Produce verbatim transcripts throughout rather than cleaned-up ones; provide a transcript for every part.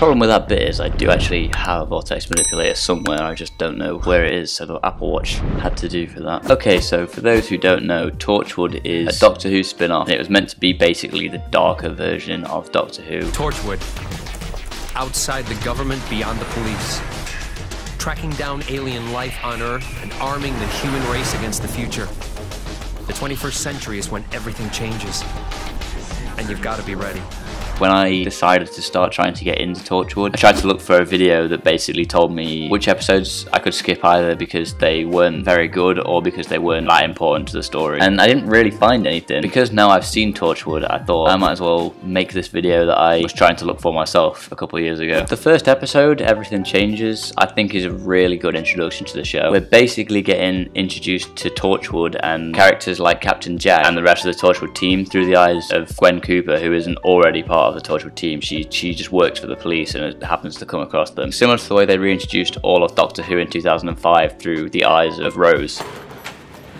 problem with that bit is I do actually have a vortex manipulator somewhere, I just don't know where it is, so the Apple Watch had to do for that. Okay, so for those who don't know, Torchwood is a Doctor Who spin-off, and it was meant to be basically the darker version of Doctor Who. Torchwood, outside the government, beyond the police. Tracking down alien life on Earth and arming the human race against the future. The twenty-first century is when everything changes, and you've got to be ready. When I decided to start trying to get into Torchwood, I tried to look for a video that basically told me which episodes I could skip, either because they weren't very good or because they weren't that important to the story. And I didn't really find anything. Because now I've seen Torchwood, I thought I might as well make this video that I was trying to look for myself a couple of years ago. The first episode, Everything Changes, I think is a really good introduction to the show. We're basically getting introduced to Torchwood and characters like Captain Jack and the rest of the Torchwood team through the eyes of Gwen Cooper, who isn't already part of the Torchwood team. She she just works for the police and happens to come across them, similar to the way they reintroduced all of Doctor Who in two thousand five through the eyes of Rose.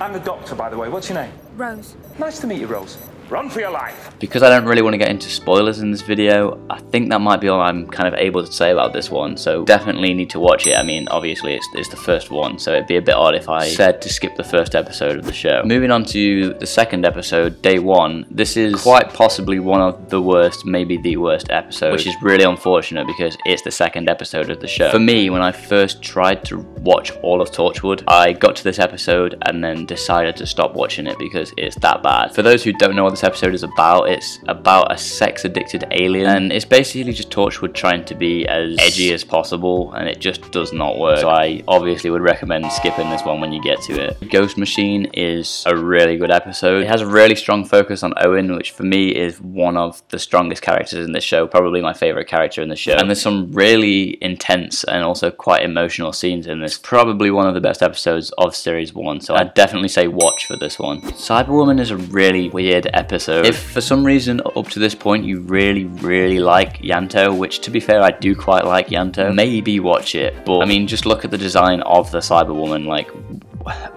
I'm the Doctor, by the way. What's your name? Rose. Nice to meet you, Rose. Run for your life. Because I don't really want to get into spoilers in this video, I think that might be all I'm kind of able to say about this one, so definitely need to watch it. I mean, obviously it's, it's the first one, so it'd be a bit odd if I said to skip the first episode of the show. Moving on to the second episode, Day One. This is quite possibly one of the worst, maybe the worst episode, which is really unfortunate because it's the second episode of the show. For me, when I first tried to watch all of Torchwood, I got to this episode and then decided to stop watching it because it's that bad. For those who don't know what this episode is about, it's about a sex addicted alien, and it's basically just Torchwood trying to be as edgy as possible, and it just does not work. So I obviously would recommend skipping this one when you get to it. Ghost Machine is a really good episode. It has a really strong focus on Owen, which for me is one of the strongest characters in the show, probably my favorite character in the show, and there's some really intense and also quite emotional scenes in this. Probably one of the best episodes of series one, so I'd definitely say watch for this one. Cyberwoman is a really weird episode. Episode. If for some reason up to this point you really really like Ianto, which to be fair I do quite like Ianto, maybe watch it, but I mean just look at the design of the Cyberwoman, like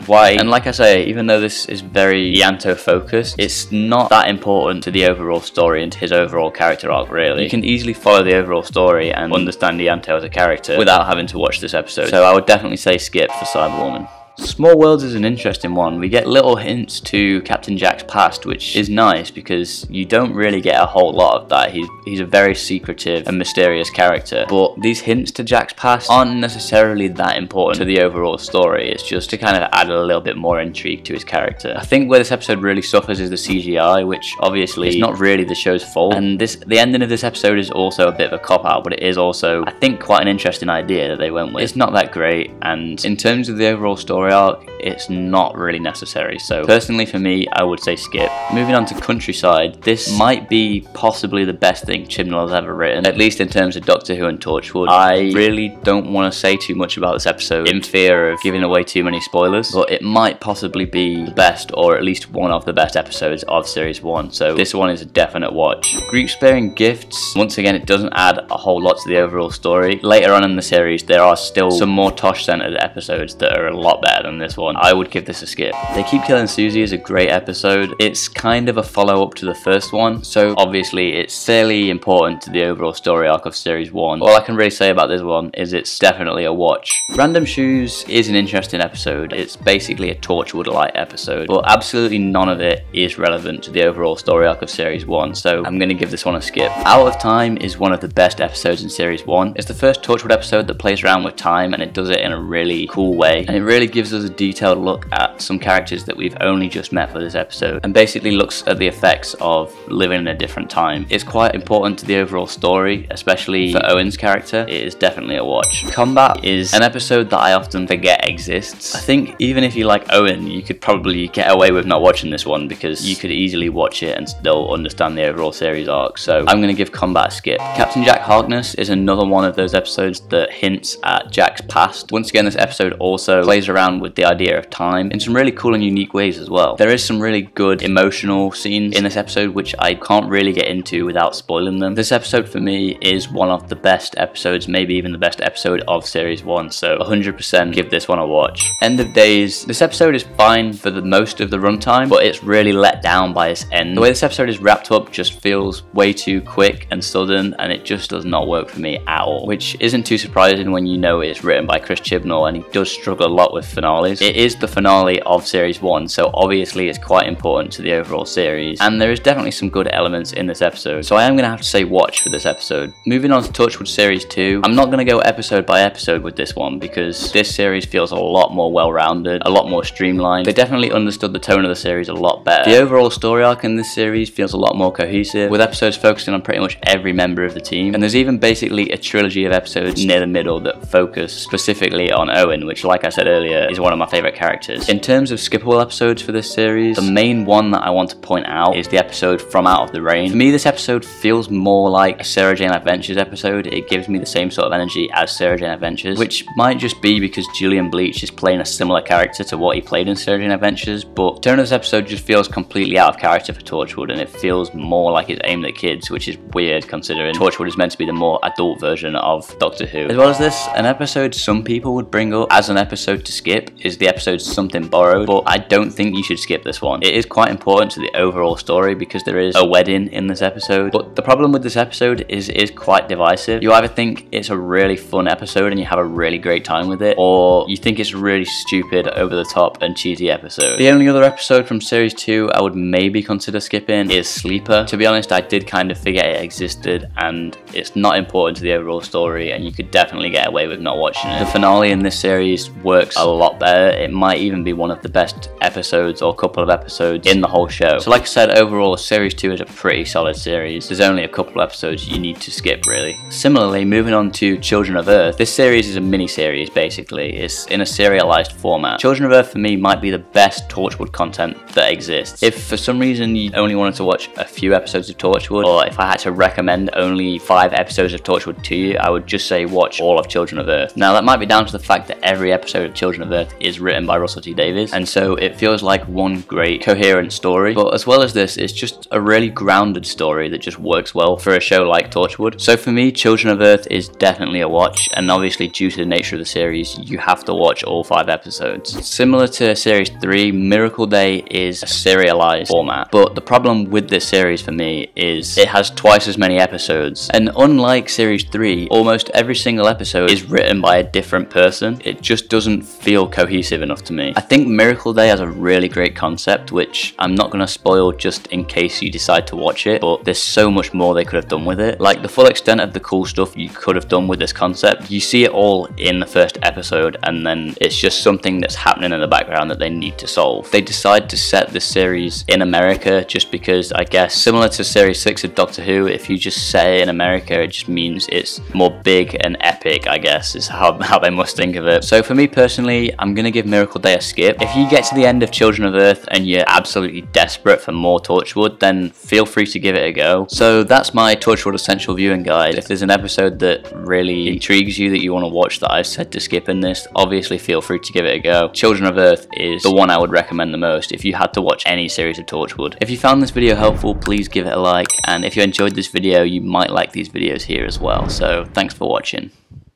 why? And like I say, even though this is very Ianto focused, it's not that important to the overall story and to his overall character arc really. You can easily follow the overall story and understand Ianto as a character without having to watch this episode, so I would definitely say skip for Cyberwoman. Small Worlds is an interesting one. We get little hints to Captain Jack's past, which is nice because you don't really get a whole lot of that. He's, he's a very secretive and mysterious character, but these hints to Jack's past aren't necessarily that important to the overall story. It's just to kind of add a little bit more intrigue to his character. I think where this episode really suffers is the C G I, which obviously is not really the show's fault, and this the ending of this episode is also a bit of a cop-out, but it is also, I think, quite an interesting idea that they went with. It's not that great, and in terms of the overall story arc, it's not really necessary, so personally for me I would say skip. Moving on to Countryside, this might be possibly the best thing Chibnall has ever written, at least in terms of Doctor Who and Torchwood. I really don't want to say too much about this episode in fear of giving away too many spoilers, but it might possibly be the best, or at least one of the best episodes of series one, so this one is a definite watch. Group Sparing Gifts, once again it doesn't add a whole lot to the overall story. Later on in the series there are still some more Tosh centered episodes that are a lot better than this one. I would give this a skip. They Keep Killing Susie is a great episode. It's kind of a follow-up to the first one, so obviously it's fairly important to the overall story arc of series one. All I can really say about this one is it's definitely a watch. Random Shoes is an interesting episode. It's basically a Torchwood-like episode, but absolutely none of it is relevant to the overall story arc of series one, so I'm gonna give this one a skip. Out of Time is one of the best episodes in series one. It's the first Torchwood episode that plays around with time, and it does it in a really cool way, and it really gives us a detailed look at some characters that we've only just met for this episode, and basically looks at the effects of living in a different time. It's quite important to the overall story, especially for Owen's character. It is definitely a watch. Combat is an episode that I often forget exists. I think even if you like Owen, you could probably get away with not watching this one because you could easily watch it and still understand the overall series arc, so I'm going to give Combat a skip. Captain Jack Harkness is another one of those episodes that hints at Jack's past. Once again, this episode also plays around with the idea idea of time in some really cool and unique ways as well. There is some really good emotional scenes in this episode which I can't really get into without spoiling them. This episode for me is one of the best episodes, maybe even the best episode of series one, so one hundred percent give this one a watch. End of Days. This episode is fine for the most of the runtime, but it's really let down by its end. The way this episode is wrapped up just feels way too quick and sudden, and it just does not work for me at all, which isn't too surprising when you know it's written by Chris Chibnall and he does struggle a lot with finales. It is the finale of series one, so obviously it's quite important to the overall series, and there is definitely some good elements in this episode, so I am going to have to say watch for this episode. Moving on to Torchwood series two, I'm not going to go episode by episode with this one because this series feels a lot more well-rounded, a lot more streamlined. They definitely understood the tone of the series a lot better. The overall story arc in this series feels a lot more cohesive, with episodes focusing on pretty much every member of the team, and there's even basically a trilogy of episodes near the middle that focus specifically on Owen, which, like I said earlier, is one of my favourite characters. In terms of skippable episodes for this series, the main one that I want to point out is the episode From Out of the Rain. For me, this episode feels more like a Sarah Jane Adventures episode. It gives me the same sort of energy as Sarah Jane Adventures, which might just be because Julian Bleach is playing a similar character to what he played in Sarah Jane Adventures, but the tone of this episode just feels completely out of character for Torchwood, and it feels more like it's aimed at kids, which is weird considering Torchwood is meant to be the more adult version of Doctor Who. As well as this, an episode some people would bring up as an episode to skip is the episode Something Borrowed, but I don't think you should skip this one. It is quite important to the overall story because there is a wedding in this episode, but the problem with this episode is it is quite divisive. You either think it's a really fun episode and you have a really great time with it, or you think it's a really stupid, over the top and cheesy episode. The only other episode from series two I would maybe consider skipping is Sleeper. To be honest, I did kind of forget it existed, and it's not important to the overall story, and you could definitely get away with not watching it. The finale in this series works a lot better. It might even be one of the best episodes or couple of episodes in the whole show. So like I said, overall series two is a pretty solid series. There's only a couple episodes you need to skip really. Similarly, moving on to Children of Earth. This series is a mini series basically. It's in a serialized format. Children of Earth for me might be the best Torchwood content that exists. If for some reason you only wanted to watch a few episodes of Torchwood, or if I had to recommend only five episodes of Torchwood to you, I would just say watch all of Children of Earth. Now that might be down to the fact that every episode of Children of Earth is written by Russell T Davies, and so it feels like one great coherent story, but as well as this, it's just a really grounded story that just works well for a show like Torchwood. So for me, Children of Earth is definitely a watch, and obviously due to the nature of the series, you have to watch all five episodes. Similar to series three, Miracle Day is a serialized format, but the problem with this series for me is it has twice as many episodes, and unlike series three, almost every single episode is written by a different person. It just doesn't feel cohesive enough to me. I think Miracle Day has a really great concept, which I'm not going to spoil just in case you decide to watch it, but there's so much more they could have done with it. Like, the full extent of the cool stuff you could have done with this concept, you see it all in the first episode, and then it's just something that's happening in the background that they need to solve. They decide to set this series in America just because, I guess, similar to series six of Doctor Who, if you just set it in America, it just means it's more big and epic, I guess, is how, how they must think of it. So for me personally, I'm going to give Miracle Day a skip. If you get to the end of Children of Earth and you're absolutely desperate for more Torchwood, then feel free to give it a go. So that's my Torchwood Essential Viewing Guide. If there's an episode that really intrigues you that you want to watch that I've said to skip in this, obviously feel free to give it a go. Children of Earth is the one I would recommend the most if you had to watch any series of Torchwood. If you found this video helpful, please give it a like, and if you enjoyed this video, you might like these videos here as well. So thanks for watching.